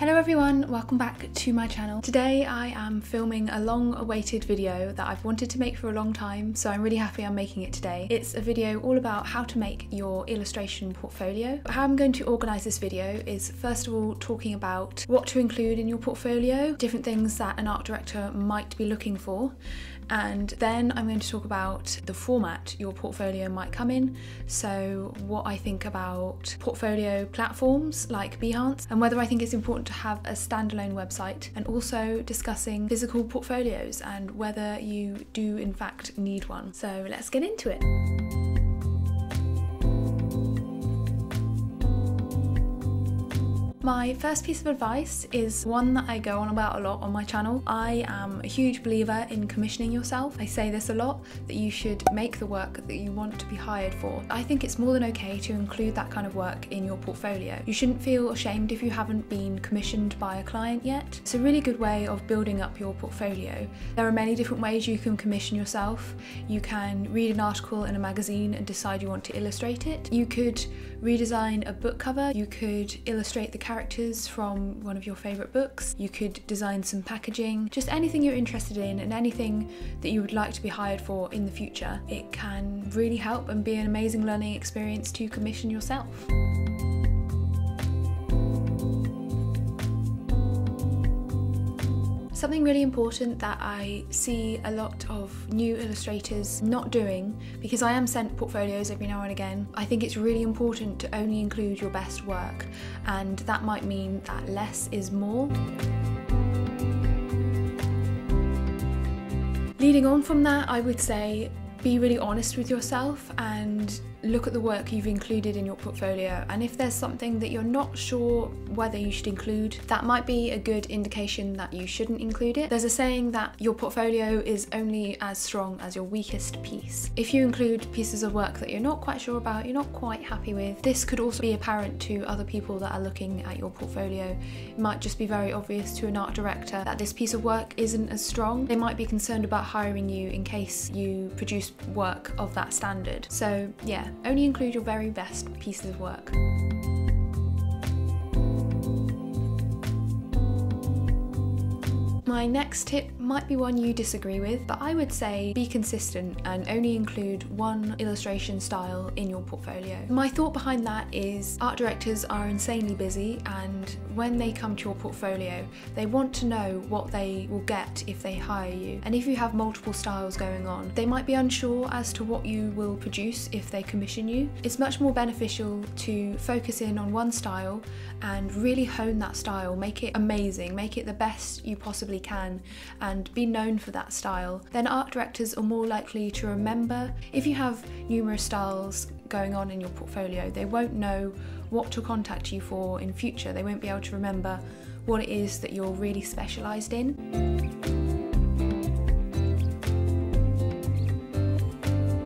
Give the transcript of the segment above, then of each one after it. Hello everyone, welcome back to my channel. Today I am filming a long-awaited video that I've wanted to make for a long time, so I'm really happy I'm making it today. It's a video all about how to make your illustration portfolio. How I'm going to organise this video is first of all talking about what to include in your portfolio, different things that an art director might be looking for, and then I'm going to talk about the format your portfolio might come in, so what I think about portfolio platforms like Behance, and whether I think it's important to have a standalone website, and also discussing physical portfolios and whether you do in fact need one. So let's get into it. My first piece of advice is one that I go on about a lot on my channel. I am a huge believer in commissioning yourself. I say this a lot, that you should make the work that you want to be hired for. I think it's more than okay to include that kind of work in your portfolio. You shouldn't feel ashamed if you haven't been commissioned by a client yet. It's a really good way of building up your portfolio. There are many different ways you can commission yourself. You can read an article in a magazine and decide you want to illustrate it. You could redesign a book cover. You could illustrate the characters from one of your favourite books. You could design some packaging, just anything you're interested in and anything that you would like to be hired for in the future. It can really help and be an amazing learning experience to commission yourself. Something really important that I see a lot of new illustrators not doing, because I am sent portfolios every now and again, I think it's really important to only include your best work, and that might mean that less is more. Leading on from that, I would say be really honest with yourself and look at the work you've included in your portfolio, and if there's something that you're not sure whether you should include, that might be a good indication that you shouldn't include it. There's a saying that your portfolio is only as strong as your weakest piece. If you include pieces of work that you're not quite sure about, you're not quite happy with, this could also be apparent to other people that are looking at your portfolio. It might just be very obvious to an art director that this piece of work isn't as strong. They might be concerned about hiring you in case you produce work of that standard. So yeah, only include your very best pieces of work. My next tip might be one you disagree with, but I would say be consistent and only include one illustration style in your portfolio. My thought behind that is art directors are insanely busy, and when they come to your portfolio, they want to know what they will get if they hire you. And if you have multiple styles going on, they might be unsure as to what you will produce if they commission you. It's much more beneficial to focus in on one style and really hone that style, make it amazing, make it the best you possibly can, and be known for that style. Then art directors are more likely to remember. If you have numerous styles going on in your portfolio, they won't know what to contact you for in future. They won't be able to remember what it is that you're really specialised in.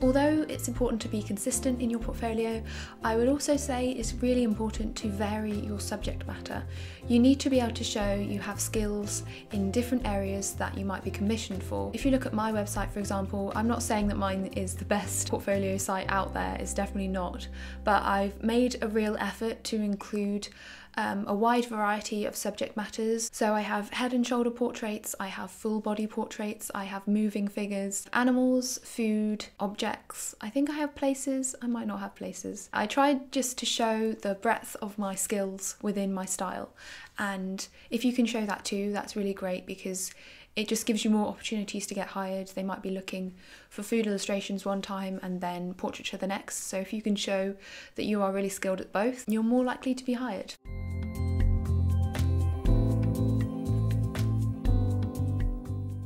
Although it's important to be consistent in your portfolio, I would also say it's really important to vary your subject matter. You need to be able to show you have skills in different areas that you might be commissioned for. If you look at my website, for example, I'm not saying that mine is the best portfolio site out there, it's definitely not, but I've made a real effort to include a wide variety of subject matters. So I have head and shoulder portraits, I have full body portraits, I have moving figures, animals, food, objects. I think I have places, I might not have places. I tried just to show the breadth of my skills within my style. And if you can show that too, that's really great, because it just gives you more opportunities to get hired. They might be looking for food illustrations one time and then portraiture the next. So if you can show that you are really skilled at both, you're more likely to be hired.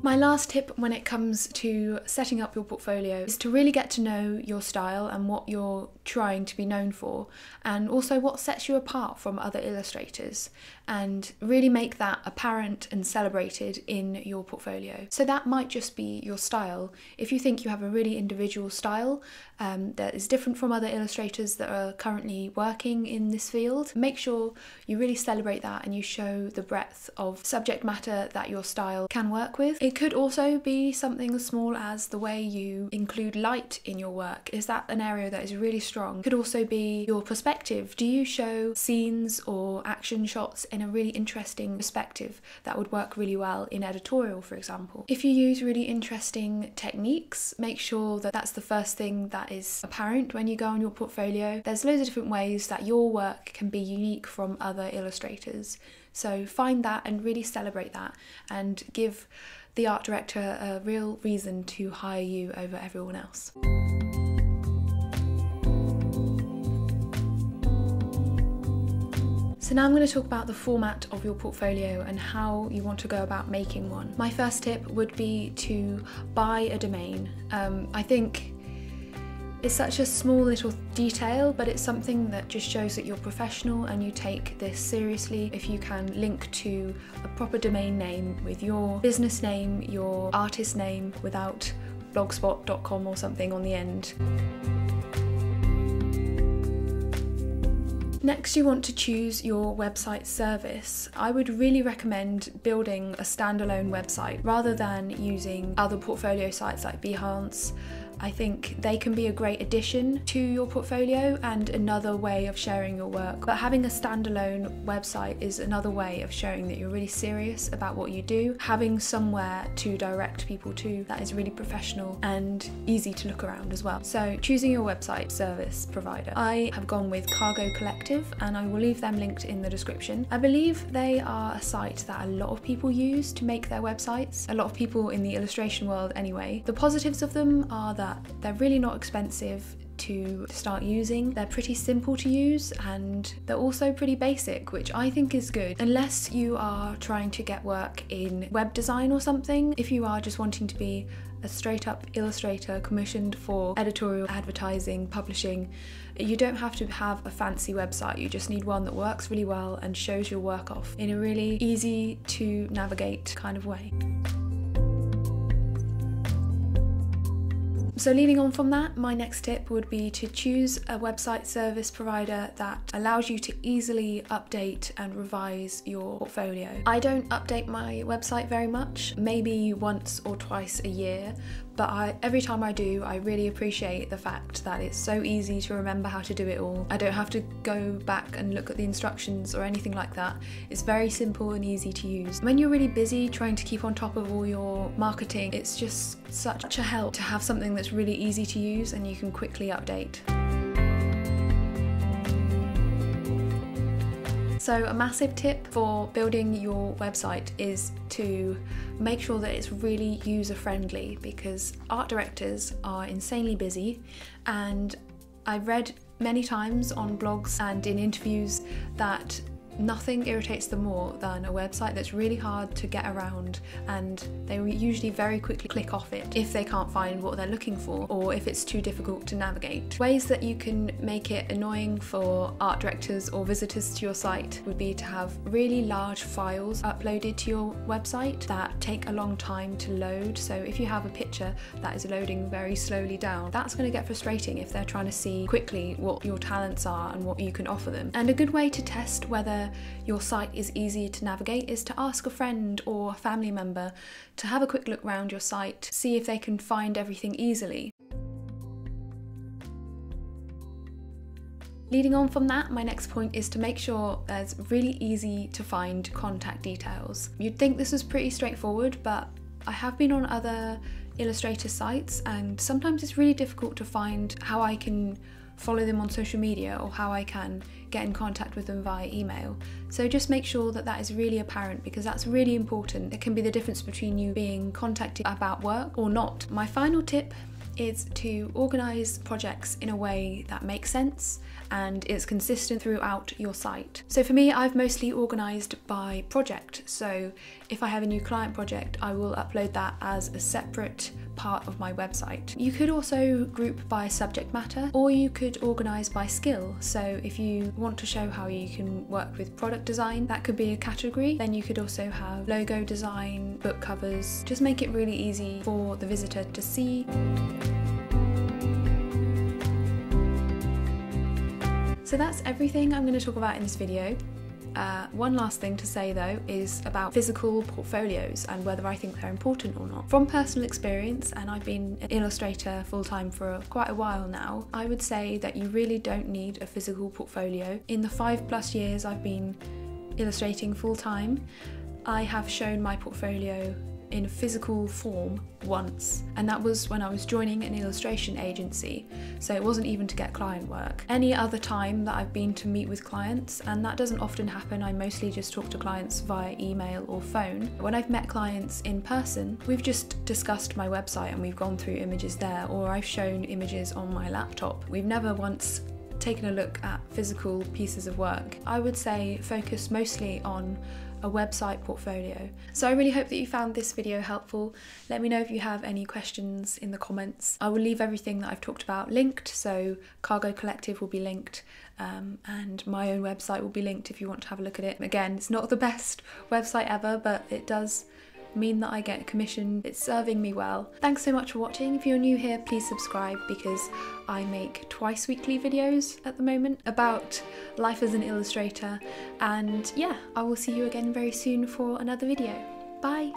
My last tip when it comes to setting up your portfolio is to really get to know your style and what you're trying to be known for, and also what sets you apart from other illustrators, and really make that apparent and celebrated in your portfolio. So that might just be your style. If you think you have a really individual style that is different from other illustrators that are currently working in this field, make sure you really celebrate that and you show the breadth of subject matter that your style can work with. It It could also be something as small as the way you include light in your work. Is that an area that is really strong? It could also be your perspective. Do you show scenes or action shots in a really interesting perspective that would work really well in editorial, for example? If you use really interesting techniques, make sure that that's the first thing that is apparent when you go on your portfolio. There's loads of different ways that your work can be unique from other illustrators. So find that and really celebrate that and give the art director a real reason to hire you over everyone else. So now I'm going to talk about the format of your portfolio and how you want to go about making one. My first tip would be to buy a domain. I think it's such a small little detail, but it's something that just shows that you're professional and you take this seriously. If you can link to a proper domain name with your business name, your artist name, without blogspot.com or something on the end. Next, you want to choose your website service. I would really recommend building a standalone website rather than using other portfolio sites like Behance. I think they can be a great addition to your portfolio and another way of sharing your work. But having a standalone website is another way of showing that you're really serious about what you do. Having somewhere to direct people to that is really professional and easy to look around as well. So choosing your website service provider. I have gone with Cargo Collective and I will leave them linked in the description. I believe they are a site that a lot of people use to make their websites. A lot of people in the illustration world anyway. The positives of them are that they're really not expensive to start using. They're pretty simple to use and they're also pretty basic, which I think is good. Unless you are trying to get work in web design or something, if you are just wanting to be a straight up illustrator commissioned for editorial, advertising, publishing, you don't have to have a fancy website. You just need one that works really well and shows your work off in a really easy to navigate kind of way. So leading on from that, my next tip would be to choose a website service provider that allows you to easily update and revise your portfolio. I don't update my website very much, maybe once or twice a year, but every time I do, I really appreciate the fact that it's so easy to remember how to do it all. I don't have to go back and look at the instructions or anything like that. It's very simple and easy to use. When you're really busy trying to keep on top of all your marketing, it's just such a help to have something that's really easy to use and you can quickly update. So a massive tip for building your website is to make sure that it's really user-friendly, because art directors are insanely busy, and I've read many times on blogs and in interviews that nothing irritates them more than a website that's really hard to get around, and they usually very quickly click off it if they can't find what they're looking for or if it's too difficult to navigate. Ways that you can make it annoying for art directors or visitors to your site would be to have really large files uploaded to your website that take a long time to load. So if you have a picture that is loading very slowly down, that's going to get frustrating if they're trying to see quickly what your talents are and what you can offer them. And a good way to test whether your site is easy to navigate is to ask a friend or a family member to have a quick look around your site, see if they can find everything easily. Leading on from that, my next point is to make sure there's really easy to find contact details. You'd think this was pretty straightforward, but I have been on other illustrator sites and sometimes it's really difficult to find how I can follow them on social media or how I can get in contact with them via email. So just make sure that that is really apparent, because that's really important. It can be the difference between you being contacted about work or not. My final tip is to organise projects in a way that makes sense and is consistent throughout your site. So for me, I've mostly organised by project. So if I have a new client project, I will upload that as a separate part of my website. You could also group by subject matter, or you could organise by skill. So if you want to show how you can work with product design, that could be a category. Then you could also have logo design, book covers. Just make it really easy for the visitor to see. So that's everything I'm going to talk about in this video. One last thing to say though is about physical portfolios and whether I think they're important or not. From personal experience, and I've been an illustrator full-time for quite a while now, I would say that you really don't need a physical portfolio. In the 5+ years I've been illustrating full-time, I have shown my portfolio in physical form once, and that was when I was joining an illustration agency, so it wasn't even to get client work. Any other time that I've been to meet with clients, and that doesn't often happen, I mostly just talk to clients via email or phone. When I've met clients in person, we've just discussed my website and we've gone through images there, or I've shown images on my laptop. We've never once taken a look at physical pieces of work. I would say focus mostly on a website portfolio. So I really hope that you found this video helpful. Let me know if you have any questions in the comments. I will leave everything that I've talked about linked, so Cargo Collective will be linked, and my own website will be linked if you want to have a look at it. Again, it's not the best website ever, but it does mean that I get commissioned. It's serving me well. Thanks so much for watching. If you're new here, please subscribe, because I make twice weekly videos at the moment about life as an illustrator. And yeah, I will see you again very soon for another video. Bye!